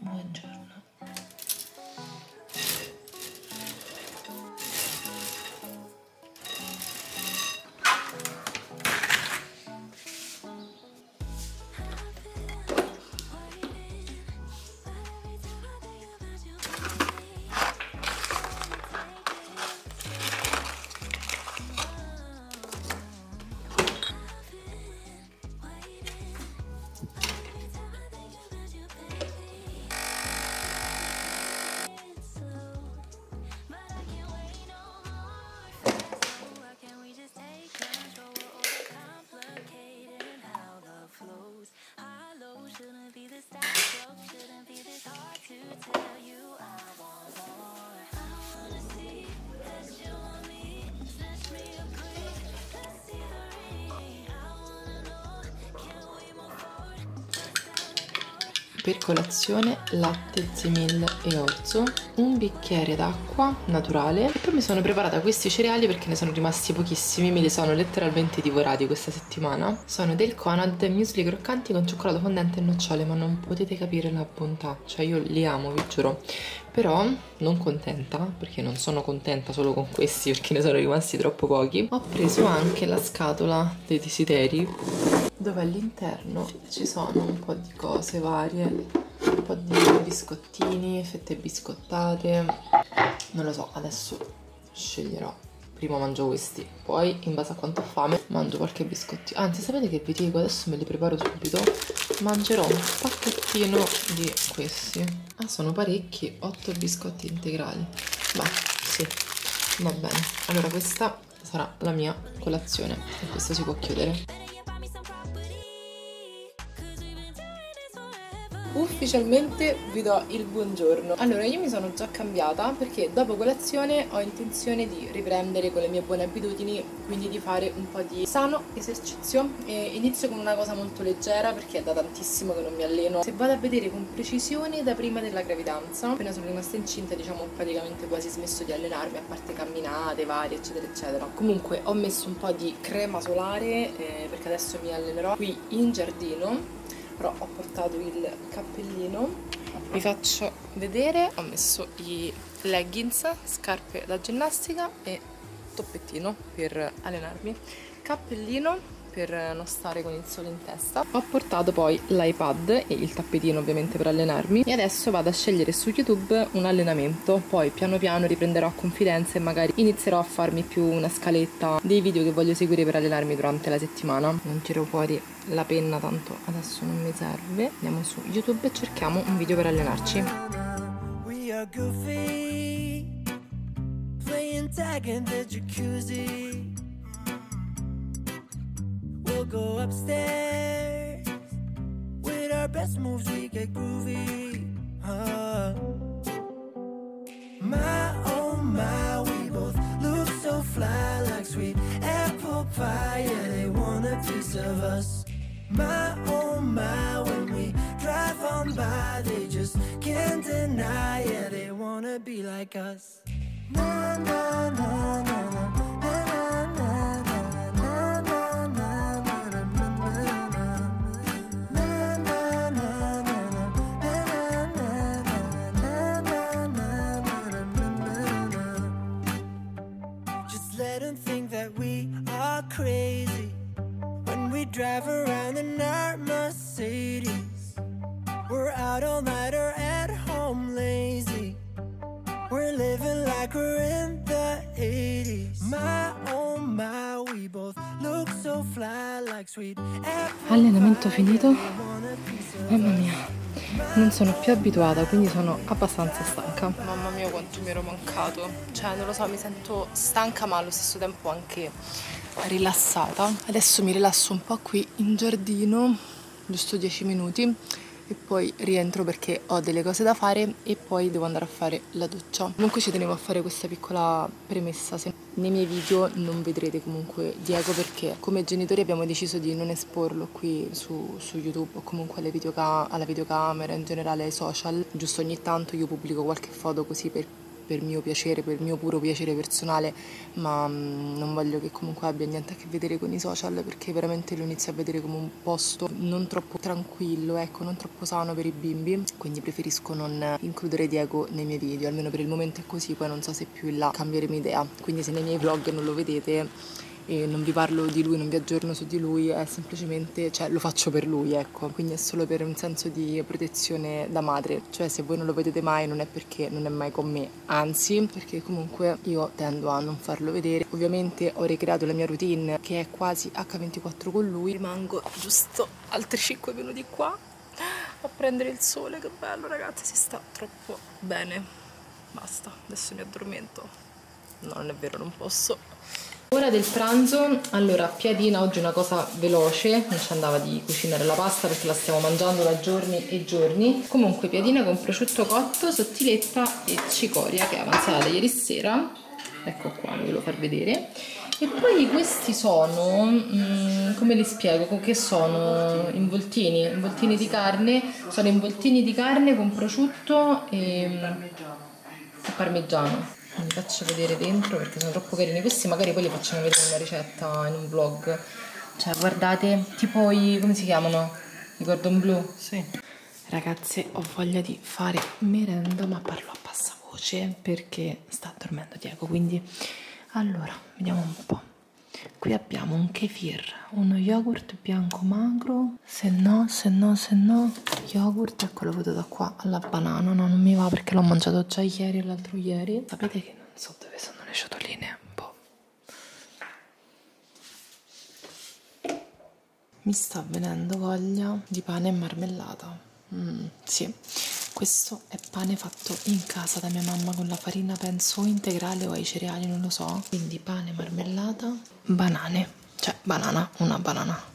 Buongiorno. Per colazione latte, semil e orzo, un bicchiere d'acqua naturale, e poi mi sono preparata questi cereali perché ne sono rimasti pochissimi, me li sono letteralmente divorati questa settimana. Sono del Conad, muesli croccanti con cioccolato fondente e nocciole, ma non potete capire la bontà, cioè io li amo, vi giuro. Però non contenta, perché non sono contenta solo con questi perché ne sono rimasti troppo pochi, ho preso anche la scatola dei desideri, dove all'interno ci sono un po' di cose varie, un po' di biscottini, fette biscottate, non lo so, adesso sceglierò. Prima mangio questi, poi in base a quanto ho fame mangio qualche biscottino. Anzi, sapete che vi dico? Adesso me li preparo subito, mangerò un pacchettino di questi. Ah, sono parecchi, 8 biscotti integrali. Beh, sì, va bene. Allora questa sarà la mia colazione e questo si può chiudere. Ufficialmente vi do il buongiorno. Allora, io mi sono già cambiata perché dopo colazione ho intenzione di riprendere con le mie buone abitudini, quindi di fare un po' di sano esercizio, e inizio con una cosa molto leggera perché è da tantissimo che non mi alleno. Se vado a vedere con precisione, da prima della gravidanza, appena sono rimasta incinta, diciamo, ho praticamente quasi smesso di allenarmi, a parte camminate varie eccetera eccetera. Comunque ho messo un po' di crema solare perché adesso mi allenerò qui in giardino, però ho portato il cappellino. Vi faccio vedere, ho messo i leggings, scarpe da ginnastica e toppettino per allenarmi, cappellino per non stare con il sole in testa. Ho portato poi l'iPad e il tappetino ovviamente per allenarmi, e adesso vado a scegliere su YouTube un allenamento, poi piano piano riprenderò confidenza e magari inizierò a farmi più una scaletta dei video che voglio seguire per allenarmi durante la settimana. Non tiro fuori la penna, tanto adesso non mi serve. Andiamo su YouTube e cerchiamo un video per allenarci. Go upstairs with our best moves, we get groovy. My oh my, we both look so fly, like sweet apple pie. Yeah, they want a piece of us. My oh my, when we drive on by, they just can't deny. Yeah, they wanna be like us. Na na na na na. Crazy when we drive around in our Mercedes. We're out all night or at home lazy. We're living like we're in the 80s. My oh my, we both look so fly, like sweet. Allenamento finito. Mamma mia, non sono più abituata, quindi sono abbastanza stanca. Mamma mia, quanto mi ero mancato. Cioè, non lo so, mi sento stanca ma allo stesso tempo anche rilassata. Adesso mi rilasso un po' qui in giardino, giusto 10 minuti, e poi rientro perché ho delle cose da fare e poi devo andare a fare la doccia. Comunque ci tenevo a fare questa piccola premessa. Nei miei video non vedrete comunque Diego perché come genitori abbiamo deciso di non esporlo qui su YouTube, o comunque alla videocamera, in generale ai social. Giusto ogni tanto io pubblico qualche foto così per per mio piacere, per mio puro piacere personale, ma non voglio che comunque abbia niente a che vedere con i social, perché veramente lo inizio a vedere come un posto non troppo tranquillo, ecco, non troppo sano per i bimbi, quindi preferisco non includere Diego nei miei video, almeno per il momento è così, poi non so se più in là cambieremo idea, quindi se nei miei vlog non lo vedete e non vi parlo di lui, non vi aggiorno su di lui, è semplicemente, cioè, lo faccio per lui, ecco, quindi è solo per un senso di protezione da madre, cioè se voi non lo vedete mai non è perché non è mai con me, anzi, perché comunque io tendo a non farlo vedere. Ovviamente ho ricreato la mia routine che è quasi H24 con lui, rimango giusto altri 5 minuti qua a prendere il sole, che bello ragazzi, si sta troppo bene, basta, adesso mi addormento, no non è vero, non posso. Ora del pranzo, allora piadina oggi, una cosa veloce, non ci andava di cucinare la pasta perché la stiamo mangiando da giorni e giorni, comunque piadina con prosciutto cotto, sottiletta e cicoria che è avanzata da ieri sera, ecco qua, ve lo far vedere. E poi questi sono, come li spiego, che sono involtini di carne, sono involtini di carne con prosciutto e parmigiano. Vi faccio vedere dentro perché sono troppo carini questi, magari poi li facciamo vedere nella ricetta in un vlog, cioè guardate, tipo i, come si chiamano? I cordon blu? Sì. Ragazze, ho voglia di fare merenda ma parlo a bassa voce perché sta dormendo Diego, quindi allora vediamo un po'. Qui abbiamo un kefir, uno yogurt bianco magro, se no, yogurt, ecco lo vedo da qua, alla banana, no non mi va perché l'ho mangiato già ieri e l'altro ieri. Sapete che non so dove sono le ciotoline, boh. Mi sta venendo voglia di pane e marmellata, sì. Questo è pane fatto in casa da mia mamma con la farina, penso, integrale o ai cereali, non lo so. Quindi pane, marmellata, banane, cioè banana, una banana.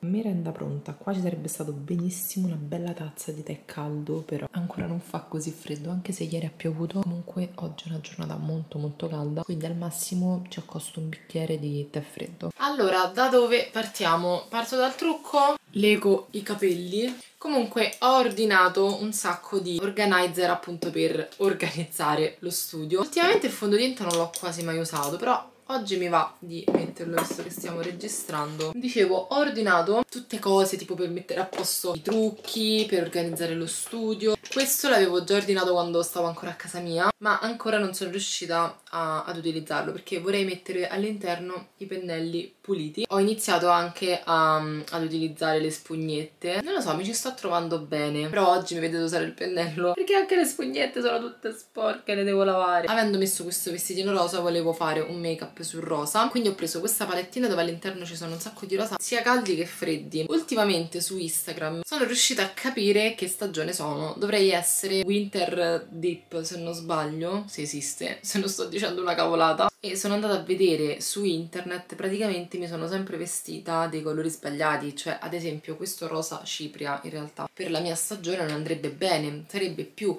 Merenda pronta, qua ci sarebbe stato benissimo una bella tazza di tè caldo, però ancora non fa così freddo, anche se ieri ha piovuto, comunque oggi è una giornata molto molto calda, quindi al massimo ci accosto un bicchiere di tè freddo. Allora, da dove partiamo? Parto dal trucco, lego i capelli. Comunque ho ordinato un sacco di organizer appunto per organizzare lo studio. Ultimamente il fondotinta non l'ho quasi mai usato, però oggi mi va di metterlo visto che stiamo registrando. Dicevo, ho ordinato tutte cose tipo per mettere a posto i trucchi, per organizzare lo studio. Questo l'avevo già ordinato quando stavo ancora a casa mia, ma ancora non sono riuscita ad utilizzarlo perché vorrei mettere all'interno i pennelli puliti. Ho iniziato anche ad utilizzare le spugnette. Non lo so, mi ci sto trovando bene, però oggi mi vedete usare il pennello perché anche le spugnette sono tutte sporche, le devo lavare. Avendo messo questo vestitino rosa volevo fare un make up sul rosa, quindi ho preso questa palettina dove all'interno ci sono un sacco di rosa sia caldi che freddi. Ultimamente su Instagram sono riuscita a capire che stagione sono, dovrei essere winter deep se non sbaglio, se esiste, se non sto dicendo una cavolata, e sono andata a vedere su internet, praticamente mi sono sempre vestita dei colori sbagliati, cioè ad esempio questo rosa cipria in realtà per la mia stagione non andrebbe bene, sarebbe più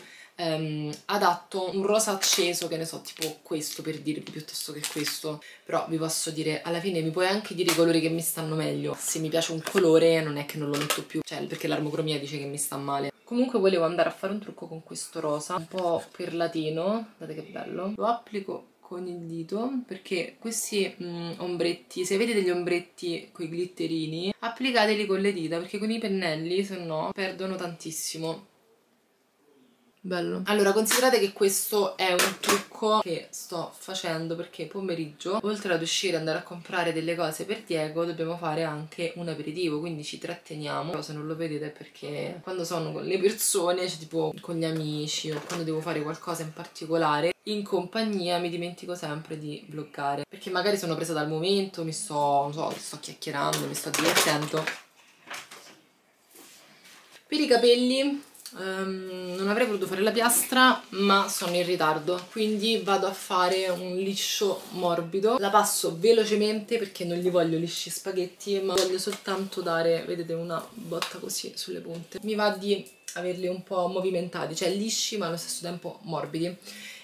adatto un rosa acceso, che ne so, tipo questo per dirvi, piuttosto che questo. Però vi posso dire, alla fine mi puoi anche dire i colori che mi stanno meglio, se mi piace un colore non è che non lo metto più, cioè perché l'armocromia dice che mi sta male. Comunque volevo andare a fare un trucco con questo rosa un po' perlatino, guardate che bello, lo applico con il dito perché questi ombretti, se avete degli ombretti con i glitterini applicateli con le dita perché con i pennelli se no perdono tantissimo. Bello. Allora, considerate che questo è un trucco che sto facendo perché pomeriggio, oltre ad uscire e andare a comprare delle cose per Diego, dobbiamo fare anche un aperitivo, quindi ci tratteniamo. Però se non lo vedete è perché quando sono con le persone, cioè tipo con gli amici o quando devo fare qualcosa in particolare in compagnia, mi dimentico sempre di vloggare perché magari sono presa dal momento, mi sto, non so, sto chiacchierando, mi sto divertendo. Per i capelli non avrei voluto fare la piastra ma sono in ritardo, quindi vado a fare un liscio morbido, la passo velocemente perché non gli voglio lisci spaghetti, ma voglio soltanto dare, vedete, una botta così sulle punte. Mi va di averli un po' movimentati, cioè lisci ma allo stesso tempo morbidi.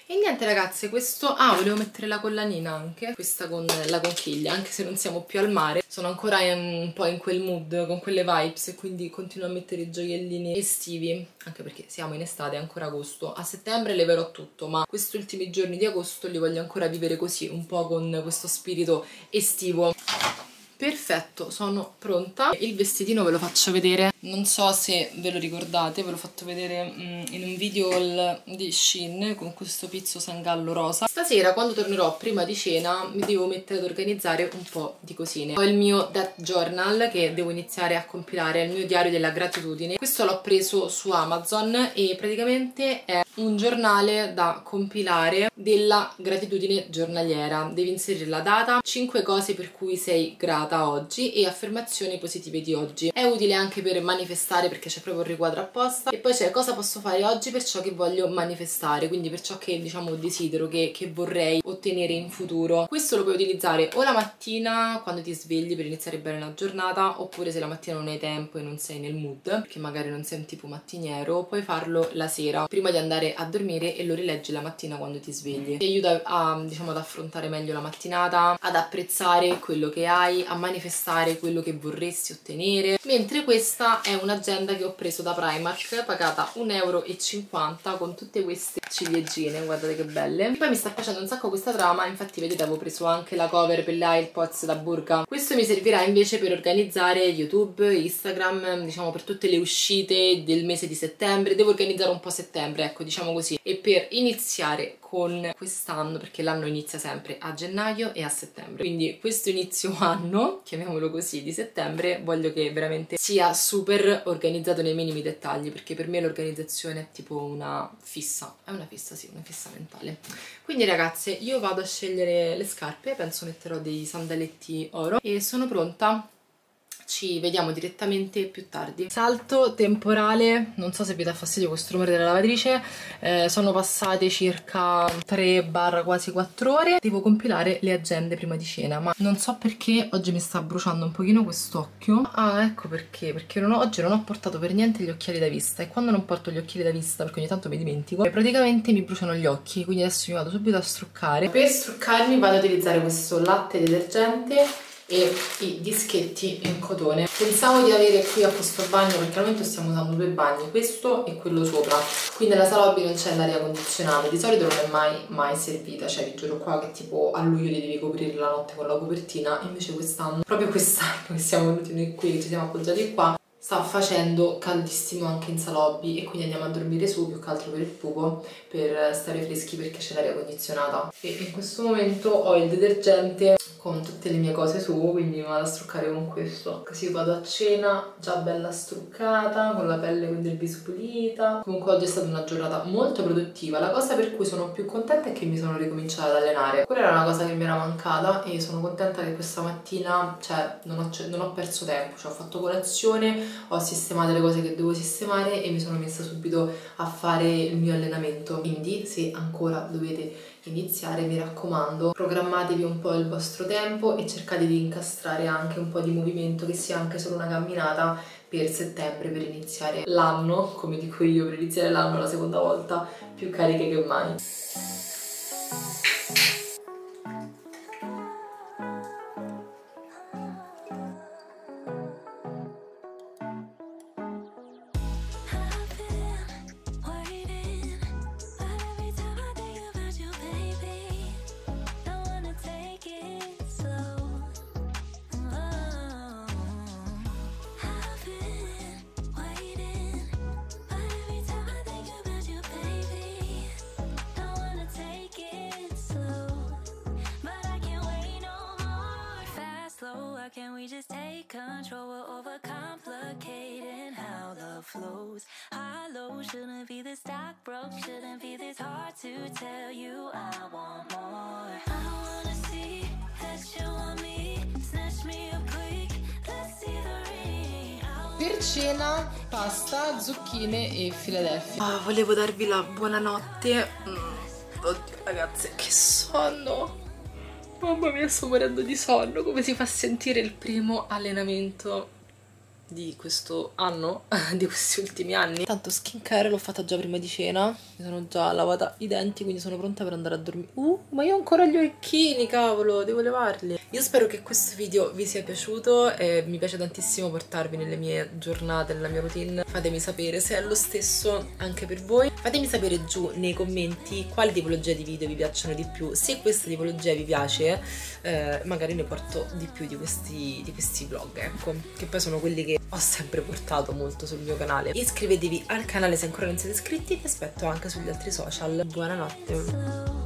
E niente ragazze, questo... ah, volevo mettere la collanina anche, questa con la conchiglia, anche se non siamo più al mare, sono ancora un po' in quel mood, con quelle vibes, e quindi continuo a mettere i gioiellini estivi, anche perché siamo in estate, è ancora agosto, a settembre leverò tutto, ma questi ultimi giorni di agosto li voglio ancora vivere così, un po' con questo spirito estivo. Perfetto, sono pronta. Il vestitino ve lo faccio vedere, non so se ve lo ricordate, ve l'ho fatto vedere in un video di Shein con questo pizzo sangallo rosa. Stasera quando tornerò prima di cena mi devo mettere ad organizzare un po' di cosine. Ho il mio death journal che devo iniziare a compilare, il mio diario della gratitudine. Questo l'ho preso su Amazon e praticamente è un giornale da compilare della gratitudine giornaliera. Devi inserire la data, 5 cose per cui sei grata oggi e affermazioni positive di oggi. È utile anche per manifestare perché c'è proprio un riquadro apposta, e poi c'è cosa posso fare oggi per ciò che voglio manifestare, quindi per ciò che, diciamo, desidero, che vorrei ottenere in futuro. Questo lo puoi utilizzare o la mattina quando ti svegli per iniziare bene la giornata, oppure se la mattina non hai tempo e non sei nel mood, perché magari non sei un tipo mattiniero, puoi farlo la sera prima di andare a dormire e lo rileggi la mattina quando ti svegli. Ti aiuta a, diciamo, ad affrontare meglio la mattinata, ad apprezzare quello che hai, a manifestare quello che vorresti ottenere. Mentre questa è un'agenda che ho preso da Primark, pagata 1,50 euro, con tutte queste ciliegine, guardate che belle. Poi mi sta piacendo un sacco questa trama, infatti vedete avevo preso anche la cover per le AirPods da Burga. Questo mi servirà invece per organizzare YouTube, Instagram, diciamo per tutte le uscite del mese di settembre. Devo organizzare un po' settembre, ecco, diciamo così, e per iniziare con quest'anno, perché l'anno inizia sempre a gennaio e a settembre, quindi questo inizio anno, chiamiamolo così, di settembre, voglio che veramente sia super organizzato nei minimi dettagli, perché per me l'organizzazione è tipo una fissa, è una fissa, sì, una fissa mentale. Quindi ragazze, io vado a scegliere le scarpe, penso metterò dei sandaletti oro e sono pronta. Ci vediamo direttamente più tardi. Salto temporale, non so se vi dà fastidio questo rumore della lavatrice, sono passate circa 3 barra quasi 4 ore. Devo compilare le agende prima di cena, ma non so perché oggi mi sta bruciando un pochino quest'occhio. Ah, ecco perché, perché oggi non ho portato per niente gli occhiali da vista, e quando non porto gli occhiali da vista, perché ogni tanto mi dimentico, praticamente mi bruciano gli occhi, quindi adesso mi vado subito a struccare. Per struccarmi vado ad utilizzare questo latte detergente e i dischetti in cotone. Pensavo di avere qui a questo bagno, perché al momento stiamo usando 2 bagni, questo e quello sopra, qui nella sala hobby non c'è l'aria condizionata, di solito non è mai servita, cioè vi giuro qua che tipo a luglio li devi coprire la notte con la copertina, invece quest'anno, proprio quest'anno che siamo venuti noi qui, che ci siamo appoggiati qua, sta facendo caldissimo anche in sala hobby, e quindi andiamo a dormire su, più che altro per il fuoco, per stare freschi perché c'è l'aria condizionata. E in questo momento ho il detergente con tutte le mie cose su, quindi mi vado a struccare con questo, così vado a cena già bella struccata, con la pelle del viso pulita. Comunque oggi è stata una giornata molto produttiva, la cosa per cui sono più contenta è che mi sono ricominciata ad allenare, quella era una cosa che mi era mancata, e sono contenta che questa mattina, cioè non ho perso tempo, cioè ho fatto colazione, ho sistemato le cose che devo sistemare e mi sono messa subito a fare il mio allenamento. Quindi se ancora dovete iniziare, mi raccomando, programmatevi un po' il vostro tempo e cercate di incastrare anche un po' di movimento, che sia anche solo una camminata, per settembre, per iniziare l'anno, come dico io, per iniziare l'anno la seconda volta più cariche che mai. Control, we're overcomplicating how love flows. High low shouldn't be this stock broke, shouldn't be this hard to tell you I want more. I wanna see that you want me, snatch me up quick, let's see the ring. Per cena pasta, zucchine e Philadelphia. Oh, volevo darvi la buonanotte. Oddio ragazze, che sonno. Mamma mia, sto morendo di sonno. Come si fa sentire il primo allenamento di questo anno, di questi ultimi anni. Tanto skincare l'ho fatta già prima di cena, mi sono già lavata i denti, quindi sono pronta per andare a dormire. Ma io ho ancora gli orecchini, cavolo, devo levarli. Io spero che questo video vi sia piaciuto e mi piace tantissimo portarvi nelle mie giornate, nella mia routine. Fatemi sapere se è lo stesso anche per voi. Fatemi sapere giù nei commenti quali tipologie di video vi piacciono di più. Se questa tipologia vi piace, magari ne porto di più di questi vlog, ecco, che poi sono quelli che ho sempre portato molto sul mio canale. Iscrivetevi al canale se ancora non siete iscritti, vi aspetto anche sugli altri social. Buonanotte.